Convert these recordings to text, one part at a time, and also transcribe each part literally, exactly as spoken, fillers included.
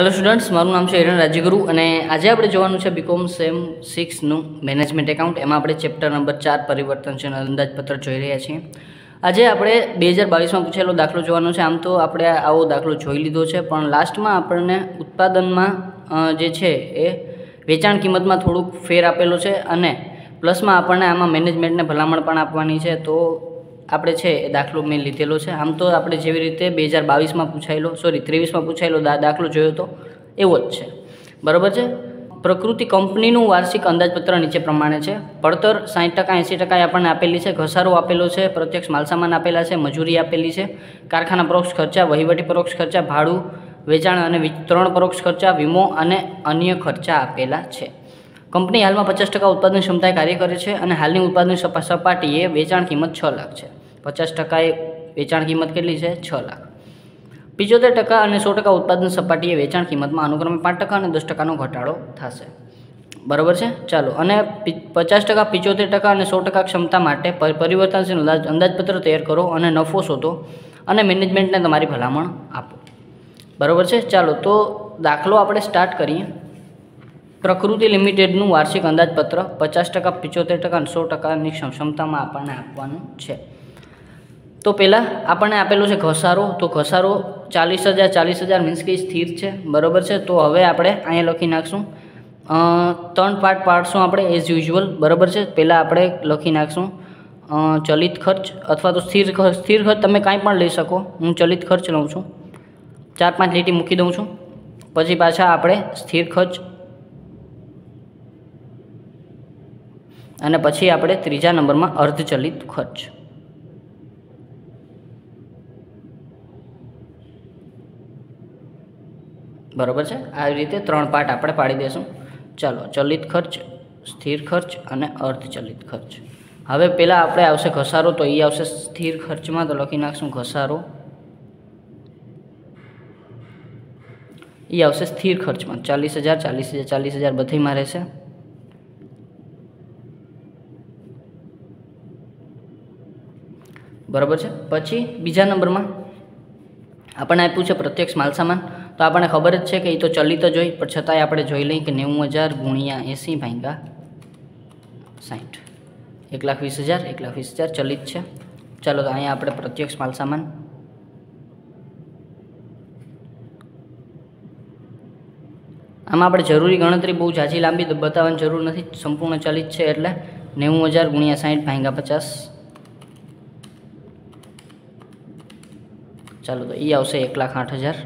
Hello students, मारू नाम है राजीगुरु अने आज आप जुवानुं छे बीकॉम सेम सिक्स नु मैनेजमेंट एकाउंट। एमां आपणे चेप्टर नंबर चार परिवर्तनशील अंदाजपत्र जोई रह्या छीए। आजे आपणे बे हज़ार बावीस मां पूछेलो दाखलो जोवानो छे। आम तो आपणे आवो दाखलो जोई लीधो छे, पण लास्ट मां आपणे उत्पादन मां जे छे ए वेचाण किंमत मां थोडुंक फेर आपेलो छे अने प्लस मां आपणे आमां मैनेजमेंट ने भलामण पण आपवानी छे। तो આપણે છે એ દાખલો મેં લીધેલો છે। આમ તો આપણે જેવી રીતે બે હજાર બાવીસમાં પૂછાયેલો સોરી ત્રેવીસમાં પૂછાયેલો દાખલો જોયો હતો એવો જ છે, બરાબર છે। પ્રકૃતિ કંપનીનું વાર્ષિક અંદાજપત્ર નીચે પ્રમાણે છે। પડતર સાઠ ટકા એંસી ટકા આપણને આપેલી છે, ઘસારો આપેલો છે, પ્રત્યક્ષ માલસામાન આપેલા છે, મજૂરી આપેલી છે, કારખાના પરોક્ષ ખર્ચા, વહીવટી પરોક્ષ ખર્ચા, ભાડું, વેચાણ અને વિતરણ પરોક્ષ ખર્ચા, વીમો અને અન્ય ખર્ચા આપેલા છે। कंपनी हाल में पचास टका उत्पादन क्षमताएं कार्य करे छे अने हालनी उत्पादन सपाटीए वेचाण किंमत छ लाख है। पचास टकाए वेचाण किंमत केटली छे? छ लाख। पिचोतेर टका अने सौ टका उत्पादन सपाटीए वेचाण किंमत में अनुक्रमे पांच टका अने दस टकानो घटाडो थशे, बराबर है। चालो अने पचास टका पिचोतेर टका अने सौ टका क्षमता माटे परिवर्तनशील अंदाजपत्र तैयार करो अने नफो शोधो अने मैनेजमेंटने तमारी भलामण आपो, बराबर है। चालो तो दाखलो आपणे स्टार्ट करीए। प्रकृति लिमिटेडनु वार्षिक अंदाजपत्र पचास टका पिचोतेर टका सौ टका क्षमता में आपने आपवानुं छे। तो पहला आपने आपेलो है घसारो, तो घसारो चालीस हज़ार चालीस हज़ार मीन्स के स्थिर है, बराबर है। तो हवे आपणे अहीं लखी नाखशुं त्रण पार्ट पाडशुं आपणे एज युज्युअल, बराबर है। पहला आपणे लखी नाखशुं चलित खर्च अथवा तो स्थिर खर्च। स्थिर खर्च तमे कांई पण लई शको। हूँ चलित खर्च लउं छुं, चार पांच लीटी मूकी दउं छुं, पछी पाछा आपणे स्थिर खर्च अने पछी आपणे त्रीजा नंबर में अर्धचलित खर्च। बराबर है। आ रीते त्रण पार्ट आपणे पाड़ी देशुं। चलो चलित खर्च, स्थिर खर्च अने अर्धचलित खर्च। हवे पहला आपणे आवशे घसारो, तो ए आवशे स्थिर खर्च में, तो लखी नाखशुं घसारो। ए आवशे स्थिर खर्च में चालीस हज़ार चालीस हज़ार चालीस हज़ार बधाई में रहेशे। बराबर है। पछी बीजा नंबर में आपने आप्युं छे प्रत्यक्ष मालसामान। तो आपने खबर ज छे कि ए तो चलित ज होय, पण छतांय आपणे जोई लई कि नेवु हज़ार गुणिया एसी भांग्या साठ एक लाख वीस हज़ार एक लाख वीस हज़ार चलित है। चलो तो अहीं आपणे प्रत्यक्ष मालसामान आमां आपणे जरूरी गणतरी बहुत जाजी लांबी बताववानी जरूर नथी, संपूर्ण चलित है एटले नेवु हज़ार गुणिया साठ भांग्या पचास। चलो तो ये आवशे एक लाख आठ हज़ार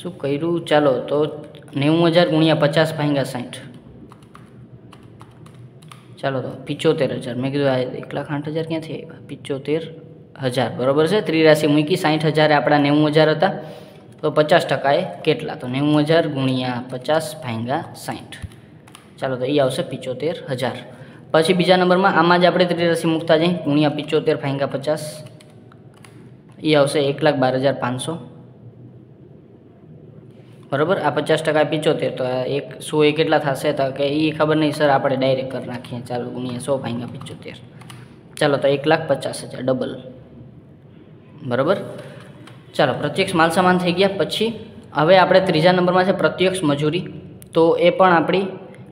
शू करू। चलो तो नेवु हज़ार गुणिया पचास भांग्या साठ। चलो तो पिचोतेर हज़ार। मैं कीधुं आ एक लाख आठ हज़ार क्या थी, पिचोतेर हज़ार, बराबर है। त्रिराशि मूकी साठ हज़ार अपना नेवु हज़ार था, तो पचास टकाए केटला, तो नेवु हज़ार गुणिया पचास भांग्या साठ। चलो तो ये आवशे पिचोतेर हज़ार। पछी बीजा नंबर में आमां ज आपणे त्रिराशि मूकता जाए, गुणिया पिचोतेर भांग्या पचास, ये आवशे एक लाख बार हज़ार पांच सौ, बराबर। आ पचास टका पिचोतेर तो एक सौ एक एटला थशे, तो के ई खबर नहीं सर आपणे डायरेक्ट कर नाखीए। चालो गुणिया सौ भांग्या पिचोतेर। चलो तो एक लाख पचास हज़ार डबल, बराबर। चलो प्रत्यक्ष मालसामान थी गया। पछी हवे आपणे त्रीजा नंबर में छे प्रत्यक्ष मजूरी। तो ए पण आपणी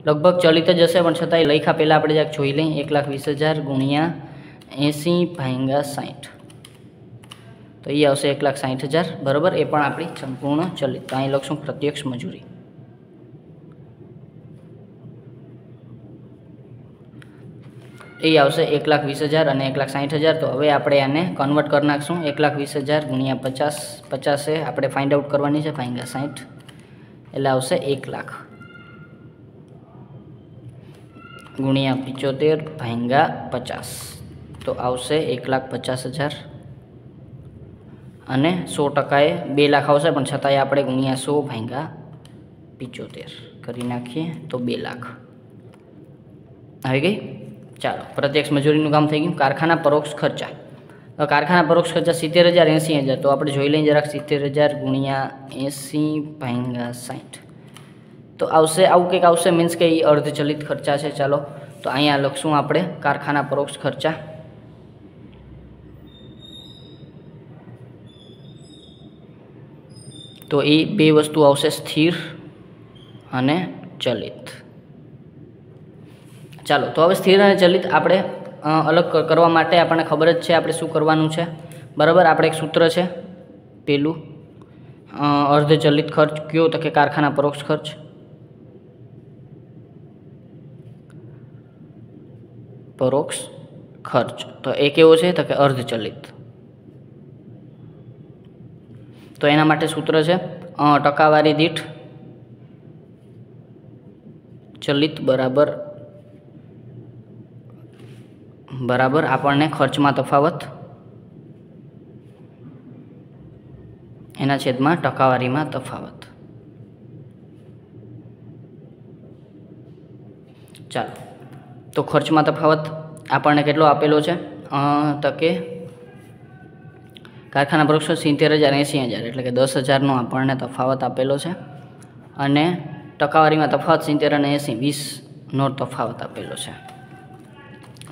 लगभग चलित ज हशे, पण छतांय लेखा पहला आपणे जक जोई लई। एक लाख वीस हज़ार गुणिया एसी भांग्या साठ, तो ये आवशे एक लाख साठ हज़ार, बराबर। ए पण आपणी संपूर्ण चलित, तो अहीं लखशुं प्रत्यक्ष मजूरी। ए आवशे एक लाख वीस हज़ार अने एक लाख साठ हज़ार। तो हवे आपणे आने कन्वर्ट कर नाखशुं। एक लाख वीस हज़ार गुणिया पचास पचास आपणे फाइंड आउट करवानी छे, भांग्या साठ एटले आवशे एक लाख गुणिया पिचोतेर भांग्या पचास, तो आवशे एक लाख पचास हज़ार। अने सौ टकाए बे लाख आवशे, पण छतांय आपणे गुणिया सौ भांग्या पिचोतेर करी नाखीए, तो बे लाख आई गई। चलो प्रत्यक्ष मजूरीनुं काम थई गयुं। कारखाना परोक्ष खर्चा, तो कारखाना परोक्ष खर्चा सित्तेर हज़ार एंसी हज़ार, तो आपणे जोई लईए जराक। सित्तेर हज़ार गुणिया एसी भांग्या साठ, तो आवशे आवुं कंईक आवशे, मीन्स के अर्धचलित खर्चा है। चलो तो अहींया लखशुं आपणे कारखाना परोक्ष खर्चा। તો એ બે વસ્તુ આવશે સ્થિર અને ચલિત. ચાલો તો હવે સ્થિર અને ચલિત આપણે અલગ કરવા માટે આપણને ખબર જ છે આપણે શું કરવાનું છે, બરાબર. આપણે એક સૂત્ર છે પેલું અર્ધચલિત ખર્ચ કયો તો કે કારખાના પરોક્ષ ખર્ચ પરોક્ષ ખર્ચ તો એ કેવો છે તો કે અર્ધચલિત. તો એના માટે સૂત્ર છે ટકાવારી દીઠ ચલિત બરાબર બરાબર આપણને ખર્ચમાં તફાવત એના છેદમાં ટકાવારીમાં તફાવત. ચાલો તો ખર્ચમાં તફાવત આપણને કેટલો આપેલો છે તકે કારખાના પરોક્ષ સિત્તેર હજાર એંસી હજાર એટલે કે દસ હજારનો આપણને તફાવત આપેલો છે અને ટકાવારીમાં તફાવત સિત્તેર અને એંસી વીસનો તફાવત આપેલો છે.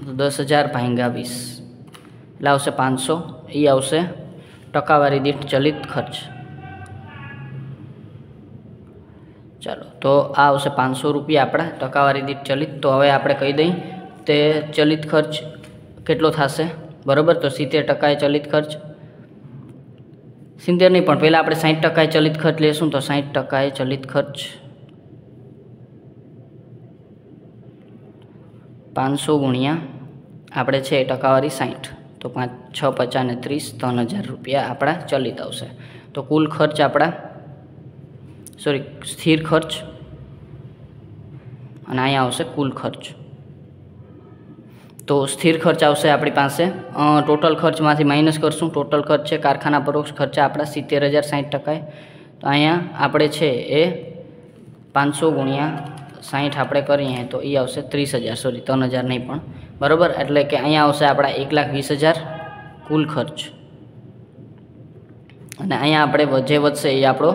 તો દસ હજાર ભાંગ્યા વીસ એટલે આવશે પાંચસો. એ આવશે ટકાવારી દીઠ ચલિત ખર્ચ. ચાલો તો આ આવશે પાંચસો રૂપિયા આપણા ટકાવારી દીઠ ચલિત. તો હવે આપણે કહી દઈએ તે ચલિત ખર્ચ કેટલો થશે, બરાબર. તો સિત્તેર ટકાએ ચલિત ખર્ચ સિત્તેર નહીં પણ પહેલાં આપણે સાઠ ટકાએ ચલિત ખર્ચ લેશું. તો સાઠ ટકાએ ચલિત ખર્ચ પાંચસો ગુણ્યા આપણે છે ટકાવારી સાઠ તો પાંચ છ પચાસ ને ત્રીસ ત્રણ હજાર રૂપિયા આપણા ચલિત આવશે. તો કુલ ખર્ચ આપણા સોરી સ્થિર ખર્ચ અને અહીંયા આવશે કુલ ખર્ચ. તો સ્થિર ખર્ચ આવશે આપણી પાસે ટોટલ ખર્ચમાંથી માઇનસ કરશું. ટોટલ ખર્ચ છે કારખાના પરોક્ષ ખર્ચા આપણા સિત્તેર હજાર સાઠ ટકાએ તો અહીંયા આપણે છે એ પાંચસો ગુણ્યા સાઠ આપણે કરીએ તો એ આવશે ત્રીસ હજાર સોરી ત્રણ હજાર નહીં પણ બરાબર એટલે કે અહીંયા આવશે આપણા એક લાખ વીસ હજાર કુલ ખર્ચ અને અહીંયા આપણે જે વધશે એ આપણો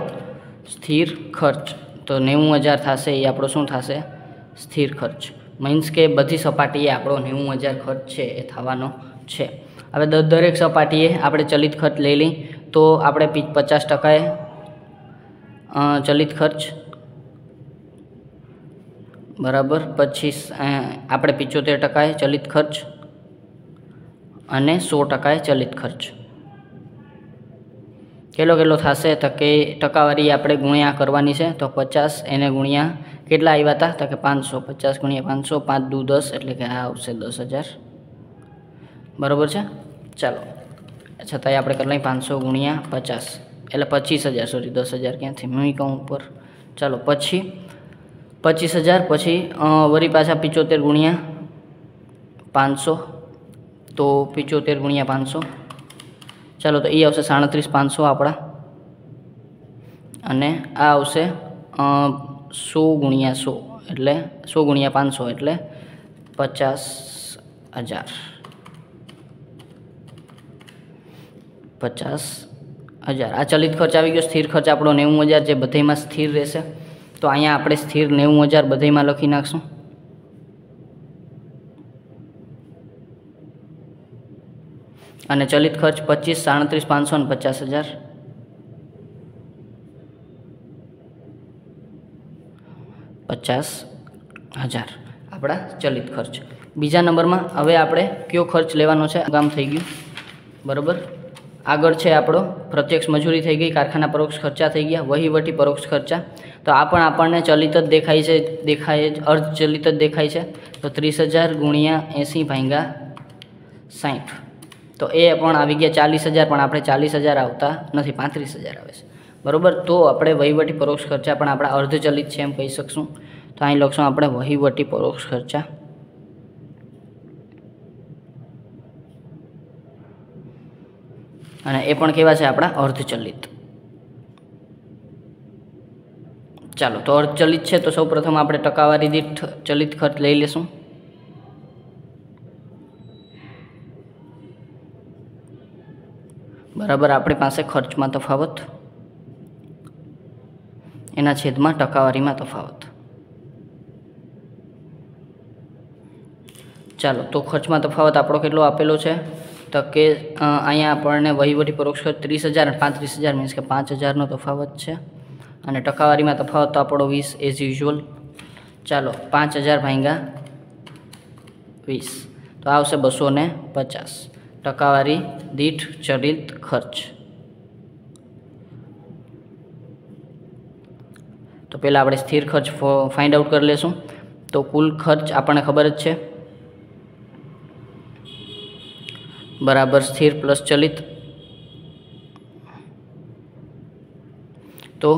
સ્થિર ખર્ચ. તો નેવું હજાર થશે એ આપણો શું થશે સ્થિર ખર્ચ. મીન્સ કે બધી સપાટીએ આપણો નેવું હજાર ખર્ચ છે એ થવાનો છે. હવે દરેક સપાટીએ આપણે ચલિત ખર્ચ લઈ લઈ તો આપણે પચાસ ટકાએ ચલિત ખર્ચ બરાબર પછી આપણે પિચોતેર ટકાએ ચલિત ખર્ચ અને સો ટકાએ ચલિત ખર્ચ કેટલો કેટલો થશે તો કે ટકાવારી આપણે ગુણ્યા કરવાની છે. તો પચાસ એને ગુણ્યા કેટલા આવ્યા હતા તો કે પાંચસો. પચાસ ગુણ્યા પાંચસો પાંચ દુ દસ એટલે કે આ આવશે દસ હજાર બરાબર છે. ચાલો છતાંય આપણે કરી લઈએ પાંચસો ગુણ્યા પચાસ એટલે પચીસ હજાર સોરી દસ હજાર ક્યાંથી મૂક્યા ઉપર. ચાલો પછી પચીસ હજાર પછી વળી પાછા પિચોતેર ગુણ્યા પાંચસો તો પિચોતેર ગુણ્યા પાંચસો ચાલો તો એ આવશે સાડત્રીસ પાંચસો આપણા અને આ આવશે સો ગુણ્યા સો એટલે સો ગુણ્યા પાંચસો એટલે પચાસ હજાર પચાસ હજાર આ ચલિત ખર્ચ આવી ગયો. સ્થિર ખર્ચ આપણો નેવું હજાર જે બધામાં સ્થિર રહેશે તો અહીંયા આપણે સ્થિર નેવું હજાર બધામાં લખી નાખશું. અને ચલિત ખર્ચ પચીસ સાડત્રીસ પાંચસો ને પચાસ હજાર પચાસ હજાર આપણા ચલિત ખર્ચ. બીજા નંબરમાં હવે આપણે કયો ખર્ચ લેવાનો છે કામ થઈ ગયું બરાબર. આગળ છે આપણો પ્રત્યક્ષ મજૂરી થઈ ગઈ, કારખાના પરોક્ષ ખર્ચા થઈ ગયા, વહીવટી પરોક્ષ ખર્ચા. તો આ પણ આપણને ચલિત જ દેખાય છે દેખાય જ અર્ધચલિત જ દેખાય છે. તો ત્રીસ હજાર ગુણ્યા એંસી ભાંગા સાઠ તો એ પણ આવી ગયા ચાલીસ હજાર પણ આપણે ચાલીસ હજાર આવતા નથી પાંત્રીસ હજાર આવે છે બરાબર. તો આપણે વહીવટી પરોક્ષ ખર્ચા પણ આપણા અર્ધચલિત છે એમ કહી શકશું. તો અહીં લખશું આપણે વહીવટી પરોક્ષ ખર્ચા અને એ પણ કેવા છે આપણા અર્ધચલિત. ચાલો તો અર્ધચલિત છે તો સૌપ્રથમ આપણે ટકાવારી દીઠ ચલિત ખર્ચ લઈ લેશું. બરાબર આપણી પાસે ખર્ચમાં તફાવત એના છેદમાં ટકાવારીમાં તફાવત. ચાલો તો ખર્ચમાં તફાવત આપણો કેટલો આપેલો છે तो के अँ अपने वहीवटी परोक्ष तीस हज़ार पैंतीस हज़ार मीन्स के पांच हज़ार नो तफावत है और टकावारी में तफावत तो आप वीस एज यूजल। चलो पांच हज़ार भांगा वीस तो आवशे बसो ने पचास टकावारी दीठ चलित खर्च। तो पहला आपणे स्थिर खर्च फाइंड आउट कर लेशुं। तो कुल खर्च आपने खबर ज छे बराबर स्थिर प्लस चलित। तो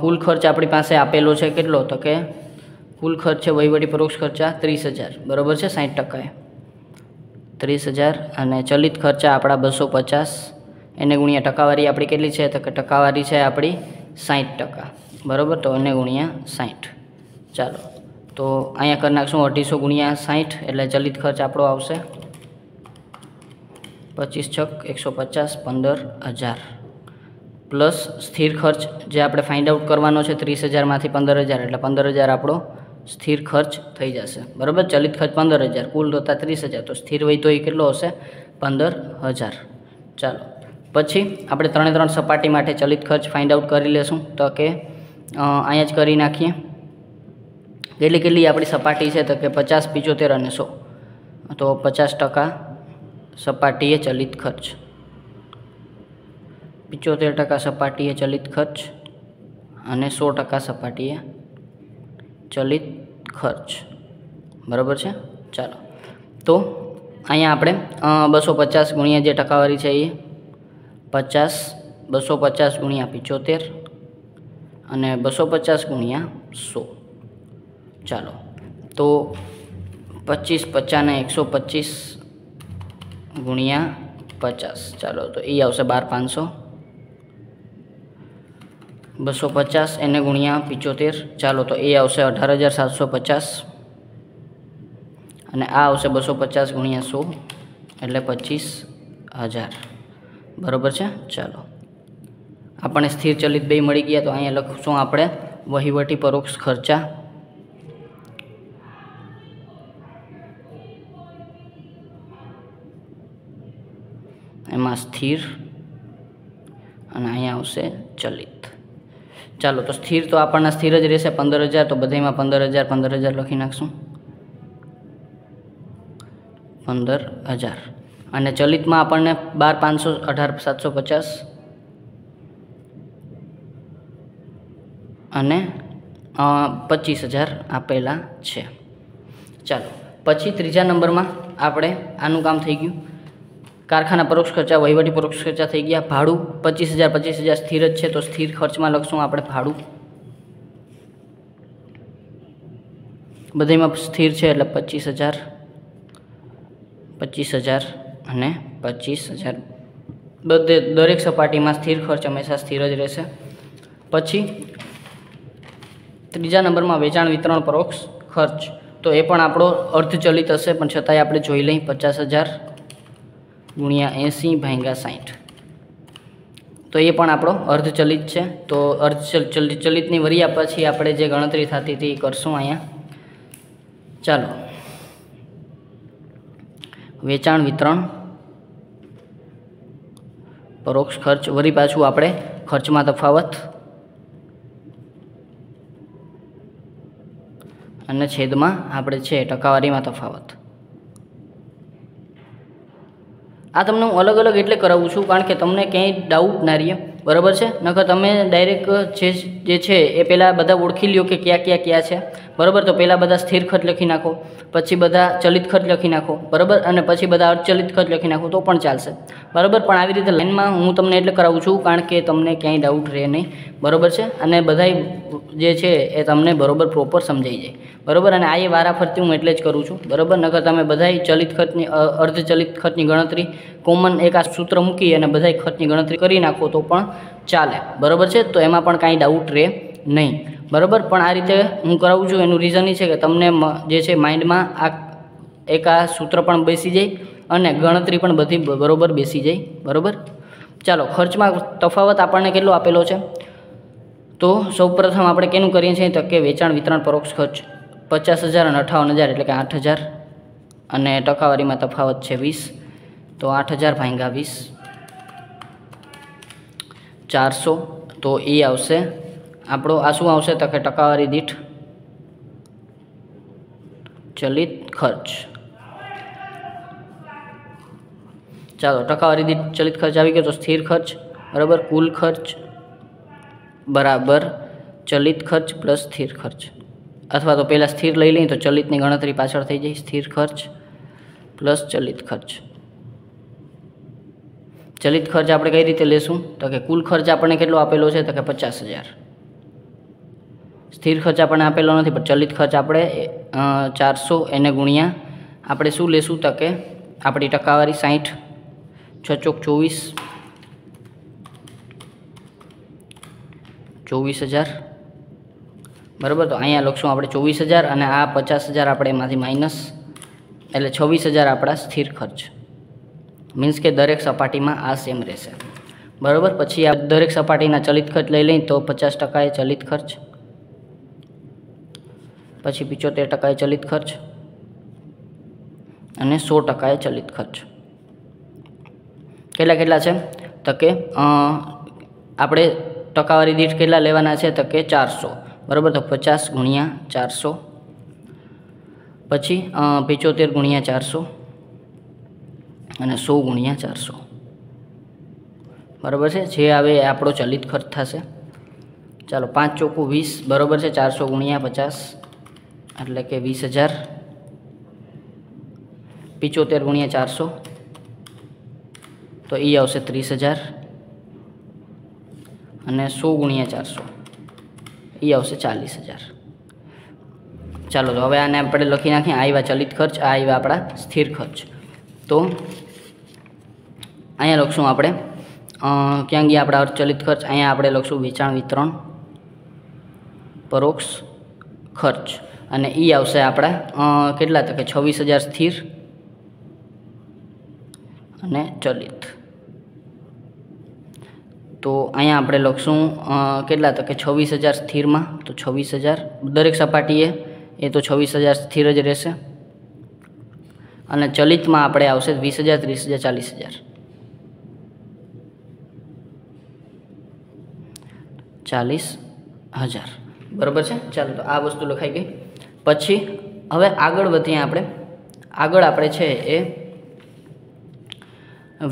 कुल खर्च अपनी पास आपेलो है कितलो तो के कुल खर्च है वहीवटी परोक्ष खर्चा तीस हज़ार बराबर है साठ टकाए तीस हज़ार और चलित खर्चा अपना बसो पचास एने गुणिया टकावारी अपनी के लिए तो टकावारी है अपनी साठ टका बराबर तो एने गुणिया साठ। चलो तो अँ कर नाखशू अढ़ी सौ गुणिया साठ एट चलित खर्च आप पच्चीस छक एक सौ पचास पंदर हज़ार प्लस स्थिर खर्च जो आप फाइंड आउट करवानो छे तीस हज़ार में पंदर हज़ार एट पंदर हज़ार आप स्थिर खर्च थी जाशे बराबर। चलित खर्च पंदर हज़ार कुल होता तीस हज़ार तो स्थिर वही तो ये कितलो हशे पंदर हज़ार। चलो पछी आपणे त्रणे त्रण सपाटी माटे चलित खर्च फाइंड आउट करी लेशुं। तो के अहीं ज करी नाखीए केटली केटली आपणी सपाटी छे तो के पचास पिचोतेर अने सौ तो पचास टका सपाटीए चलित खर्च पिचोतेर टका सपाटीए चलित खर्च और सौ टका सपाटीए चलित खर्च बराबर है। चलो तो अहीं आपणे बसो पचास गुणिया जे टकावारी है ये पचास बसो पचास गुणिया पिचोतेर अने बसो पचास गुणिया सौ। चलो तो पच्चीस पचास ने एक सौ पच्चीस गुणिया पचास चलो तो ये आवशे बार पांच सौ बसो पचास एने गुणिया पिचोतेर चलो तो ये आवशे अठार हज़ार सात सौ पचास अने आ आवशे बसो पचास गुणिया सौ एटले पच्चीस हज़ार बराबर है। चलो आपणे स्थिर चलित बे मळी गया तो अहीं लखीशुं आपणे वहीवटी परोक्ष खर्चा एमां स्थिर अने अहीं आवशे चलित। चलो तो स्थिर तो आपणने स्थिर ज रहेशे पंदर हज़ार तो बधायमां पंदर हज़ार पंदर हज़ार लखी नाखशुं पंदर हज़ार अने चलित में आपणने बार पांच सौ अठार सात सौ पचास अने पच्चीस हज़ार आपेला छे। चलो पछी त्रीजा नंबर में आपणे आनुं काम थई गयुं कारखाना परोक्ष खर्चा वहीवटी परोक्ष खर्चा थी गया भाड़ू पच्चीस हज़ार पच्चीस हज़ार स्थिर है तो स्थिर खर्च में लखशू आप भाड़ू बधाई में स्थिर है एट पच्चीस हज़ार पच्चीस हज़ार अने पच्चीस हज़ार बधे दरेक सपाटी में स्थिर खर्च हमेशा स्थिर ज रहेशे। पछी तीजा नंबर में वेचाण वितरण परोक्ष खर्च तो ये पण आपणो अर्धचलित हशे पण छतांय आपणे जोई लई पचास हज़ार गुणिया एसी भांगा साठ तो ये पण आपणो अर्धचलित है तो अर्धचलित नी वरी पछी आपणे जे गणतरी थती थी करशुं अहींया। चलो वेचाण वितरण परोक्ष खर्च वरी पाछू आपणे खर्च में तफावत अने छेद में आपणे छे टकावारी में तफावत। आ तमने हूँ अलग अलग एटले करावुं छुं कारण के तमने क्यांय डाउट ना रहे बराबर है नकर तमे डायरेक्ट जे जे छे ए पहेला बधा ओळखी ल्यो के क्या क्या क्या है बराबर। तो पहेला बधा स्थिर खर्च लखी नाखो पछी बधा चलित खर्च लखी नाखो बराबर अने पछी बधा अर्धचलित खर्च लखी नाखो तो पण चालशे बराबर। पण आवी रीते लाइन में हूँ तमने एटले करावुं छुं कारण के तमने क्यांय डाउट रहे नहीं बराबर है अने बधाय जे छे ए तमने बराबर प्रोपर समजाई जाए बराबर। अने आ ए वाराफरती हूँ एटले ज करूँ छुं बराबर नकर तमे बधाय चलित खर्चनी अर्धचलित खर्चनी गणतरी कॉमन एक आ सूत्र मूकी अने बधाय खर्चनी गणतरी करी नाखो तो पण चाले बराबर है। तो एमां पण कांई डाउट रहे नहीं बराबर। पण आ रीते हूँ करावुं छुं एनुं रीजन ए छे के तमने जे छे माइंड में आ एक आ सूत्र पण बेसी जाए अने गणतरी पण बधी बराबर बेसी जाए बराबर। चलो खर्च में तफावत आपणे केटलो आपेलो छे तो सौ प्रथम आपणे केनुं करीए छीए तो के वेचाण वितरण परोक्ष खर्च पचास हज़ार अने अठावन हज़ार एटले के आठ हज़ार अने टकावारी में तफावत है वीस तो आठ हज़ार भांगा बीस चार सौ तो ये आवशे आपणो आ शुं आवशे तो के टकावारी दीठ चलित खर्च। चलो टकावारी दीठ चलित खर्च आ गया तो स्थिर खर्च बराबर कुल खर्च बराबर चलित खर्च प्लस स्थिर खर्च अथवा तो पहला स्थिर लई लीए तो चलित की गणतरी पाछळ थी जाए स्थिर खर्च प्लस चलित खर्च। चलित खर्च आपणे कई रीते लेशुं तो कि कुल खर्च आपणे केटलो आपेलो छे तो कि पचास हज़ार स्थिर खर्च आपणे आपेलो नथी पर चलित खर्च आपणे चार सौ एने गुणिया आपणे शुं लेशुं तो कि आपणी टकावारी साठ छ चौक चौवीस चौवीस हज़ार बराबर तो अहींया लखशुं आपणे चौवीस हज़ार अने आ पचास हज़ार आपणे एमांथी माइनस एटले छवीस हज़ार आपणा स्थिर खर्च मीन्स के दरेक सपाटी में आ सेम रहेशे बराबर। पछी आप दरेक सपाटीना चलित खर्च लई लें तो पचास टकाए चलित खर्च पछी पिचोतेर टकाए चलित खर्च अने सौ टकाए चलित खर्च केटला केटला छे तो के आपणे टकावारी दीठ केटला लेवाना छे तो के चार सौ बराबर तो पचास गुणिया चार सौ पछी पिचोतेर गुणिया चार सौ अने सौ गुणिया चार सौ बराबर है जे आवे आपणो चलित खर्च थशे। चलो पांच चौकू वीस बराबर है चार सौ गुणिया पचास एटले के वीस हज़ार पिचोतेर गुणिया चार सौ तो ई आवशे तीस हज़ार अने सौ गुणिया चार सौ ई आवशे चालीस हज़ार। चलो तो हवे आने आपणे लखी नाखीए आव्या चलित खर्च आ आव्या आपणा स्थिर खर्च तो अँ लखशूँ आप क्या गया अपना चलित खर्च अँ आप लखशू वेचाण वितरण परोक्ष खर्च अने ई आवशे आपड़ा केटला तो के छवीस हज़ार स्थिर अने चलित तो अँ आप लखशूँ केटला तो के छवीस हज़ार स्थिर में तो छवीस हज़ार दरेक सपाटीए ये तो छवीस हज़ार स्थिर ज रहेशे अने चलित में आपणे आवशे वीस हज़ार तीस हज़ार चालीस हज़ार चालीस हज़ार बराबर है। चलो तो आ वस्तु लखाई गई पछी हवे आगळ वधीए आपणे आगळ आपणे छे ए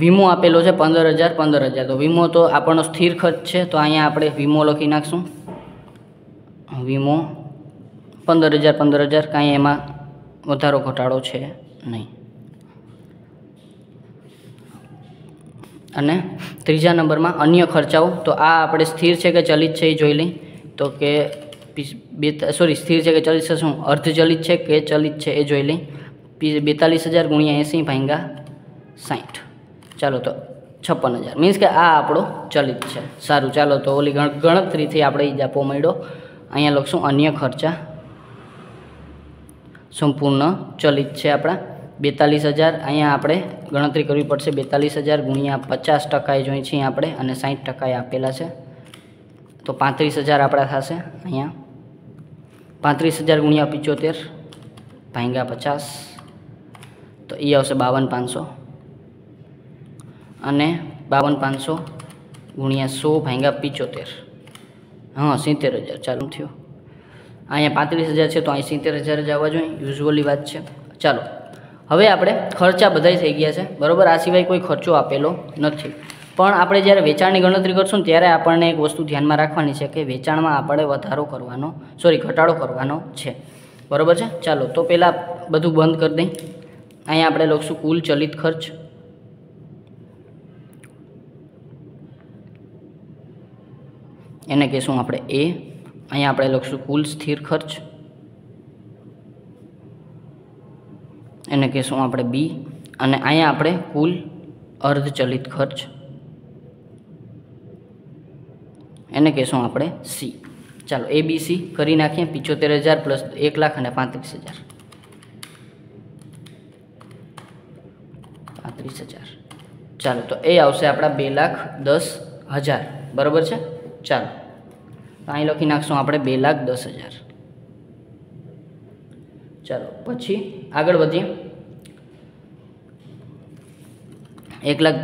वीमो आपेलो छे पंदर हज़ार पंदर हज़ार तो वीमो तो आपणो स्थिर खर्च है तो अहींया आपणे वीमो लखी नाखशुं वीमो पंदर हज़ार पंदर हज़ार कांई एमां वधारो घटाडो छे नहीं अने तीजा नंबर में अन्य खर्चाओ तो आ आपणे स्थिर है कि चलित है जोई ली तो के सॉरी स्थिर है कि चलित से शूँ अर्धचलित है कि चलित है जोई ली बेतालीस हज़ार गुणिया एसी भांगा साठ चलो तो छप्पन हज़ार मीन्स के आ आपणो चलित है सारूँ। चलो तो ओली गणतरी थी आपणे जापो मळ्यो अहींया लखशुं अन्य खर्चा संपूर्ण चलित है आपड़ा बेतालीस हज़ार अँ आप गणतरी करवी पड़ से बेतालीस हज़ार गुणिया पचास टकाए जो छे अपने साठ टकाए आपेला है तो पैंतीस हज़ार अपना थाशे अँ पैंतीस हज़ार गुणिया पिचोतेर भांगा पचास तो ये आवशे बावन पाँच सौ अने बावन पाँच सौ गुणिया सौ भांगा पिचोतेर हाँ सीतेर हज़ार चालू थयो अँ पैंतीस हज़ार है तो अँ सीतेर हज़ार ज आवा जोईए यूजुअली बात है। चलो हवे आपणे खर्चा बधाई थई गया है बराबर आ सिवाय कोई खर्चो आपेलो नथी पण आपणे ज्यारे वेचाणनी गणतरी करशुं त्यारे आपणे एक वस्तु ध्यानमां राखवानी छे कि वेचाणमां आपणे वधारो करवानो सॉरी घटाडो करवानो छे बराबर छे। चालो तो पहेला बधुं बंद करी दई अहीं आपणे लखशुं कुल चलित खर्च एने कहीशुं आपणे ए अहीं आपणे लखशुं कुल स्थिर खर्च एने कहीशुं आपणे बी अने अहींया आपणे कुल अर्धचलित खर्च एने कहीशुं आपणे सी। चलो ए बी सी करी नाखीए पिचोतेर हज़ार प्लस एक लाख अने पैंतीस हज़ार पैंतीस हज़ार चालो तो ए आवशे आपणा बे लाख दस हज़ार बराबर छे। चालो तो अहीं लखी नाखशुं आपणे बे लाख दस हज़ार। चलो पछी आगळ वधीए एक लाख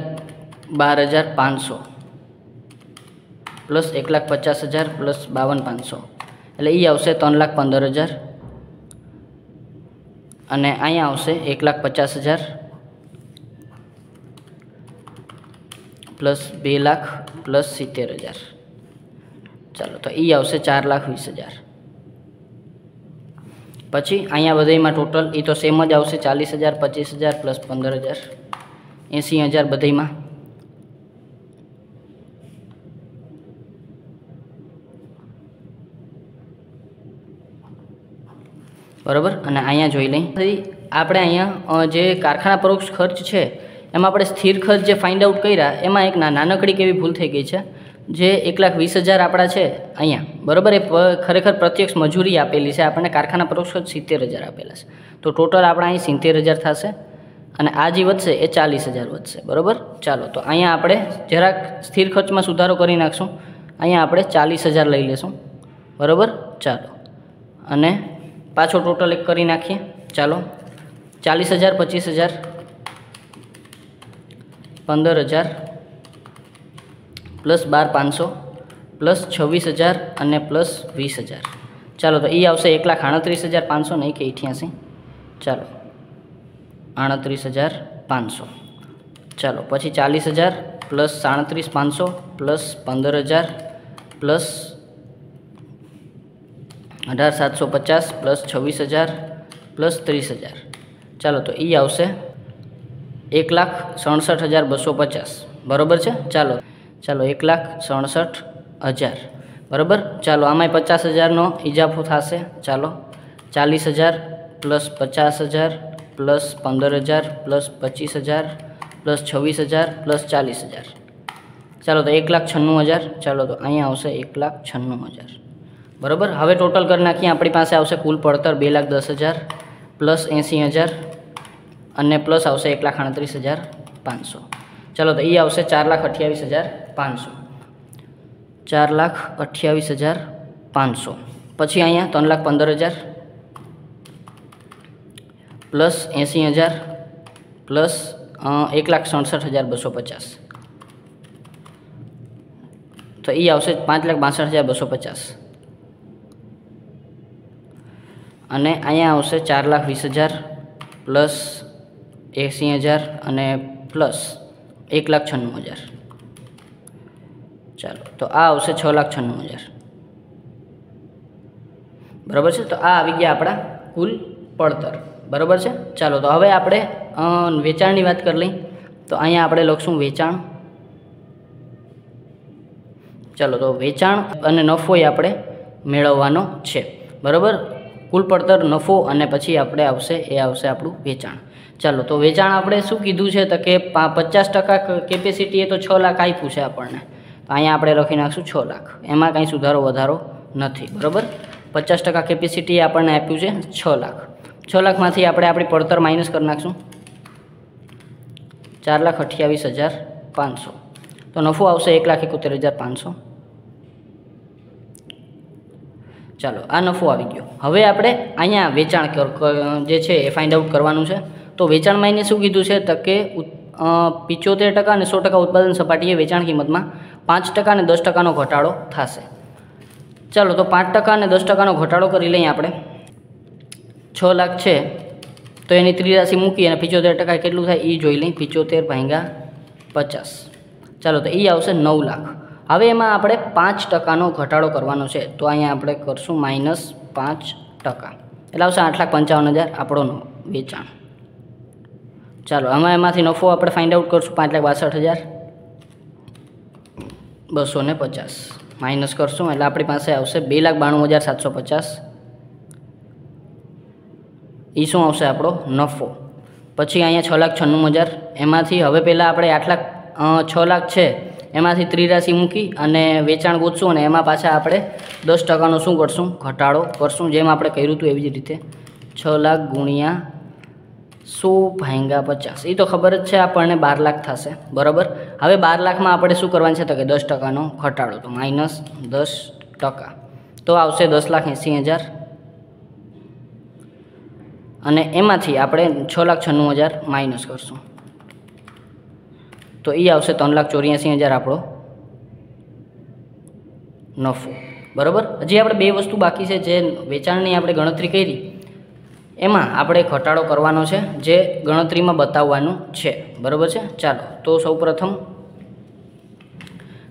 बारह हज़ार पाँच सौ प्लस एक लाख पचास हज़ार प्लस बावन पाँच सौ एट्ले ये आवशे तीन लाख पंदर हज़ार अने अहीं आवशे एक लाख पचास हज़ार प्लस बे लाख प्लस सीतेर हज़ार। चलो तो ये आवशे चार लाख वीस हज़ार। पछी अहीं बधाई में टोटल ये तो सेम ज आवशे चालीस हज़ार पच्चीस हज़ार प्लस पंदर हज़ार एशी हज़ार बधाई में। बराबर अने अहीं जोई लई आपणे अहीं जे कारखाना परोक्ष खर्च छे एमां आपणे स्थिर खर्च जे फाइंड आउट कर्या एमां एक नानकड़ी केवी भूल थई गई छे जे एक लाख वीस हज़ार आपड़ा छे अहीं बराबर ए खरेखर प्रत्यक्ष मजूरी आपेली छे आपणे कारखाना परोक्ष खर्च सित्तेर हज़ार आपेला छे तो टोटल आपणे अहीं सित्तेर हज़ार थशे अने आ जे वधशे ए चालीस हज़ार वधशे बराबर। चालो तो अहीं आपणे जराक स्थिर खर्चमां सुधारो करी नाखशुं अहीं आपणे चालीस हज़ार लई लेशुं बराबर। चालो अने पाछो टोटल एक करी नाखीए। चालो चालीस हज़ार पच्चीस हज़ार पंदर हज़ार प्लस बार पाँच सौ प्लस छवीस हज़ार अने प्लस वीस हज़ार। चलो तो ये आवशे एक लाख अड़तरीस हज़ार पाँच सौ नहीं कि अठासी। चलो अड़तरीस हज़ार पाँच सौ। चलो पछी चालीस हज़ार प्लस साड़तरीस पाँच सौ प्लस पंदर हज़ार प्लस अठार सात सौ पचास प्लस छवीस हज़ार प्लस तीस हज़ार। चलो तो ये आवशे एक लाख सड़सठ हज़ार बसो पचास बराबर है। चलो चलो एक लाख सड़सठ हज़ार बराबर। चलो आमां पचास हज़ारनो इजाफो थशे। चलो चालीस हज़ार प्लस पचास हज़ार प्लस पंदर हज़ार प्लस पच्चीस हज़ार प्लस छवीस हज़ार प्लस चालीस हज़ार। चलो तो एक लाख छन्नू हज़ार। चलो तो अहीं आवशे एक लाख छन्नू हज़ार बराबर। हवे टोटल कर नाखीए अपनी पास आवशे कुल पड़तर बे लाख दस हज़ार प्लस एशी हज़ार अने प्लस आवशे एक लाख अड़तरीस हज़ार पाँच सौ। चलो तो ये आवशे चार लाख अठावीस हज़ार पाँच सौ। चार लाख अठावीस हज़ार पाँच सौ पछी अहीं तीन लाख पंदर हज़ार प्लस एशी हज़ार प्लस एक लाख सड़सठ हज़ार बसो पचास तो ये आवशे पाँच लाख बासठ हज़ार बसो पचास अने अहींया आवशे चार लाख वीस हज़ार प्लस एशी हज़ार अने प्लस एक लाख छन्नू हज़ार। चलो तो आ आवशे छ लाख छन्नू हज़ार बराबर है। तो आ आवी गया आपड़ा कुल पड़तर बराबर है। चलो तो हवे आपणे वेचाणनी वात कर लई तो अहींया आपणे लखशुं वेचाण। चलो तो वेचाण अने नफो ए आपणे मेळववानो छे बराबर। कुल पड़तर नफो अने पछी आपणे आवशे ए आवशे आपणुं वेचाण। चलो तो वेचाण आपणे शुं कीधुं छे तो के पचास टका केपेसिटी ए तो छ लाख आप्युं छे आपणने तो अहीं आपणे लखी नाखशुं छ लाख एमां कांई सुधारो वधारो नथी बराबर। पचास टका केपेसिटी आपणने आप्युं छे छ लाख छ लाखमांथी आपणे आपणी पड़तर माइनस करी नाखशुं चार लाख अठावीस हज़ार पाँच सौ तो नफो आवशे एक लाख एकोतेर हज़ार पाँच सौ। चलो आ नफो आवी गयो। हवे आपणे अहींया वेचाण जे छे ए फाइंड आउट करवानुं छे तो वेचाण में एने शुं कीधुं छे तो के पिचोतेर टका अने सौ टका उत्पादन सपाटीए वेचाण किंमतमां पांच टका अने दस टकानो घटाडो थशे। चलो तो पांच टका अने दस टकानो घटाडो करी लईए आपणे छ लाख छे तो एनी त्रिराशी मूकी अने पिचोतेर टका केटलुं थाय ई जोई लई पिचोतेर भांग्या पचास। चलो तो ई आवशे नौ लाख। हवे एमां आपणे पांच टकानो घटाडो करवानो छे तो अहींया आपणे करशुं माइनस पांच टका एटले आवशे आठ लाख पंचावन हज़ार आपणो वेचाण। चलो आमां एमांथी नफो आपणे फाइंड आउट करशुं पांच लाख बासठ हज़ार बसो ने पचास माइनस करशुं एटले आपणी पासे आवशे बे लाख बाणु हज़ार सातसो पचास। ई शुं आवशे आपणो नफो। पछी अहींया छ लाख छन्नू हज़ार एमांथी हवे पहिलां आपणे आठ लाख छ लाख छे एमांथी त्रिराशी मूकी अने वेचाण गोतशुं अने एमां पाछा आपणे दस टकानो शुं करशुं घटाडो करशुं जेम आपणे कर्युं हतुं एवी ज रीते छ लाख गुणिया सौ भांग्या पचास ई तो खबर ज छे आपणे बार लाख थशे बराबर। हवे बार लाखमां आपणे शुं करवानुं छे तो के दस टकानो घटाडो तो माइनस दस टका तो आवशे दस लाख एंशी हज़ार अने एमांथी आपणे छ लाख छन्नू हज़ार माइनस करशुं तो ये आवशे तीन लाख चौरासी हज़ार आपणो नफो बराबर। हजी आपणे बे वस्तु बाकी छे जे वेचाणनी आपणे गणतरी करी एमां आपणे घटाडो करवानो छे जे गणतरीमां बताववानुं छे बराबर छे। चालो तो सौप्रथम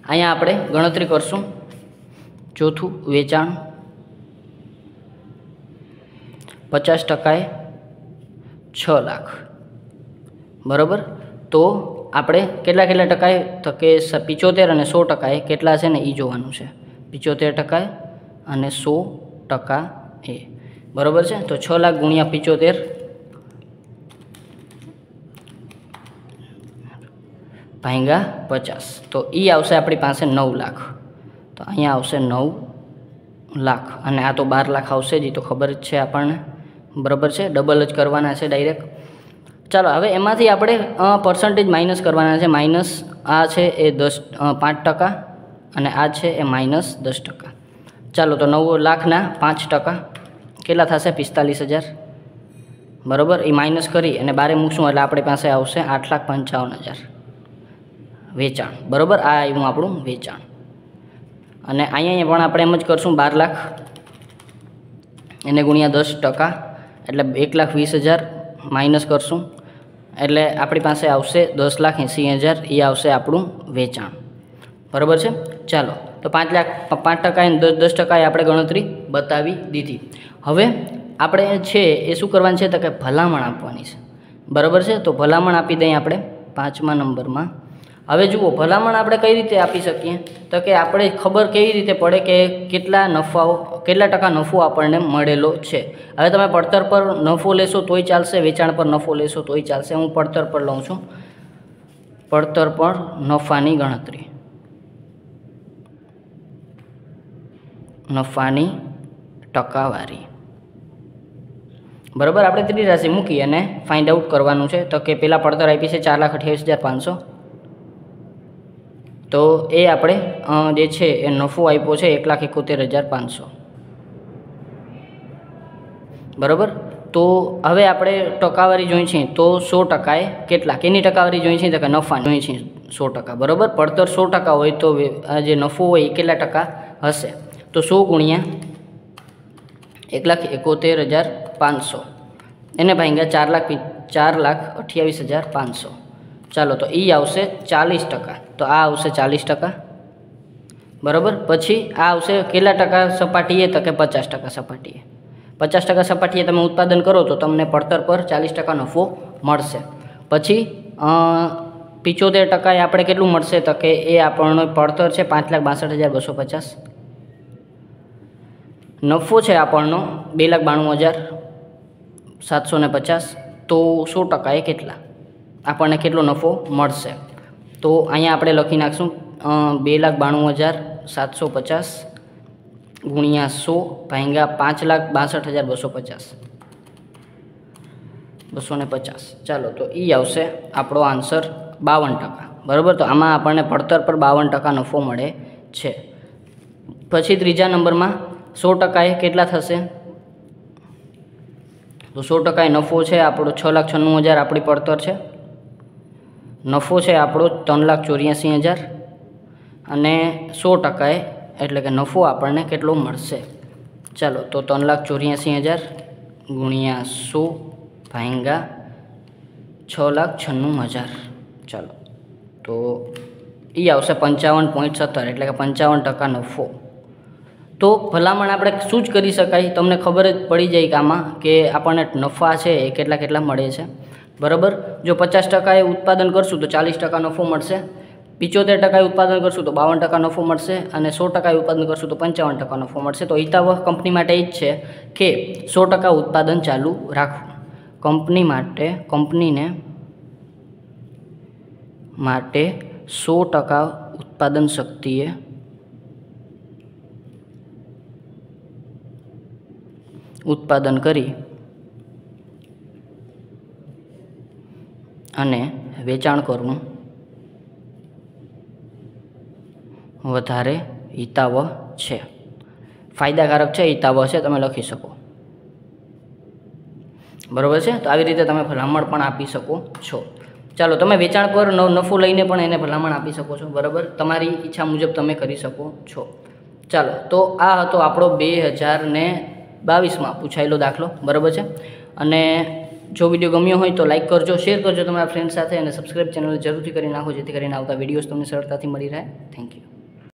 अहींया आपणे गणतरी करशुं चौथुं वेचाण पचास टकाए छ लाख बराबर। तो આપણે કેટલા કેટલા ટકાએ તો કે पचहत्तर અને सौ ટકાએ કેટલા છે ને એ જોવાનું છે। पचहत्तर ટકાએ અને सौ ટકા એ બરાબર છે। તો छह લાખ ગુણ્યા पचहत्तर ભાંગ્યા पचास તો એ આવશે આપણી પાસે नौ લાખ। તો અહીંયા આવશે नौ લાખ અને આ તો बारह લાખ આવશે જ, તો ખબર જ છે આપણને બરાબર છે। ડબલ જ કરવાના છે ડાયરેક્ટ। चलो हवे एमांथी आपणे पर्सेंटेज माइनस करवाना छे। माइनस आ छे ए दस पांच टका अने आ छे ए माइनस दस टका। चलो तो नव लाखना पांच टका केटला थशे पिस्तालीस हज़ार बराबर। ए माइनस करी अने बारे मूकशुं एटले आपणी पासे आवशे आठ लाख पंचावन हज़ार वेचाण बराबर। आ आव्युं आपणुं वेचाण अने अहींया पण आपणे एम ज करशुं बार लाख एने गुणिया दस टका एटले एक लाख वीस हज़ार माइनस करशूँ एटले आपणी पासे आवशे दस लाख एंसी हज़ार ए आवशे आपणुं वेचाण बराबर छे। चालो तो पांच लाख पांच टका एने दस दस टकाए आपणे गणतरी बतावी दीधी। हवे आपणे छे ए शुं करवानुं छे तो के भलामण आपवानी छे बराबर छे। तो भलामण आपी दઈએ आपणे पांचमा नंबरमां। हवे जुओ भलामण आपणे कई रीते आपी शकीए तो के आपणे खबर केवी रीते पड़े के केटला नफाओ केटला टका नफो आपणने मळेलो छे। हवे तमे પડતર पर नफो लेशो तोय चालशे, वेचाण पर नफो लेशो तोय चालशे। हूँ પડતર पर लઉं छुं। પડતર पर नफानी गणतरी नफानी टकावारी बराबर आपणे त्रिराशि मूकी अने फाइंड आउट करवानुं छे। तो के पेला પડતર આપી છે चार लाख अठावीस हज़ार पांच सौ, तो ये आपणे जे छे ए नफो आप्यो छे एक लाख एकोतेर हज़ार पांच सौ बराबर। तो हवे आपणे टकावारी जोईए छे तो सौ टकाए केटला केनी टकावारी जोईए छे तो के नफा जोईए छे सौ टका बराबर। પડતર सौ टका होय तो जे नफो होय केटला टका हशे तो सौ गुणिया एक लाख एकोतेर हज़ार पांच सौ एने भांग्या चार लाख चार लाख अठयावीस हज़ार पांच सौ। चालो तो ई आवशे चालीस टका। तो आ आवशे चालीस टका बराबर। पछी आ आवशे केटला टका सपाटीए तो के पचास टका सपाटीए। पचास टका सपाटीए तमे उत्पादन करो तो तमने પડતર पर चालीस टका नफो मळशे। पछी पचहत्तर टकाए आपणे केटलुं मळशे तो के ए आपणो પડતર छे पांच लाख बासठ हज़ार बसो पचास, नफो छे आपणनो बे लाख बाणु हज़ार सात सौ ने पचास। तो सौ टकाए केटला આપણને કેટલો નફો મળશે તો અહીંયા આપણે લખી નાખશું બે લાખ બાણું હજાર સાતસો પચાસ ગુણ્યા સો ભાંગ્યા પાંચ લાખ બાસઠ હજાર બસો પચાસ બસો ને પચાસ। ચાલો તો એ આવશે આપણો આન્સર બાવન ટકા બરાબર। તો આમાં આપણને પડતર પર બાવન ટકા નફો મળે છે। પછી ત્રીજા નંબરમાં સો ટકાએ કેટલા થશે તો સો ટકાએ નફો છે આપણો છ લાખ છન્નું હજાર આપણી પડતર છે। नफो है आप तीन लाख चौरासी हज़ार अने सौ टकाए एट्ले के नफो आपने के मळशे। चलो तो तीन लाख चौरासी हज़ार गुणिया सौ भांग्या छ लाख छन्नू हज़ार। चलो तो ये आवशे पंचावन पॉइंट सत्तर एट्ले के पंचावन टका नफो। तो भलामण आपणे शुं ज करी शकाय तमने खबर ज पड़ी जाए कि आमां के आपणे नफा छे ए केटला केटला मळे छे बराबर। जो पचास टकाए उत्पादन करशूँ तो चालीस टका नफो मळशे, पचहत्तर टकाए उत्पादन करशूँ तो बावन टका नफो मळशे अने सौ टकाए उत्पादन करशूँ तो पंचावन टका नफो मळशे। तो हितावह कंपनी माटे ई ज छे के सौ टका उत्पादन चालू राखवुं कंपनी माटे कंपनीने माटे सौ टका उत्पादन शक्तिए उत्पादन करी अने वेचाण करवुं वधारे हितावह छे, फायदाकारक छे, हितावह छे तमे लखी शको बराबर छे। तो आ रीते तमे भलामण पण आपी शको छो। ચાલો તમે વેચાણ પર નફો લઈને પણ એને ભલામણ આપી શકો છો, બરાબર, તમારી ઈચ્છા મુજબ તમે કરી શકો છો. ચાલો તો આ હતો આપણો બે હજાર ને બાવીસમાં પૂછાયેલો દાખલો, બરાબર છે. અને જો વિડીયો ગમ્યો હોય તો લાઇક કરજો, શેર કરજો તમારા ફ્રેન્ડ સાથે અને સબસ્ક્રાઈબ ચેનલ જરૂરથી કરી નાખો જેથી કરીને આવતા વિડીયોઝ તમને સરળતાથી મળી રહે. Thank you.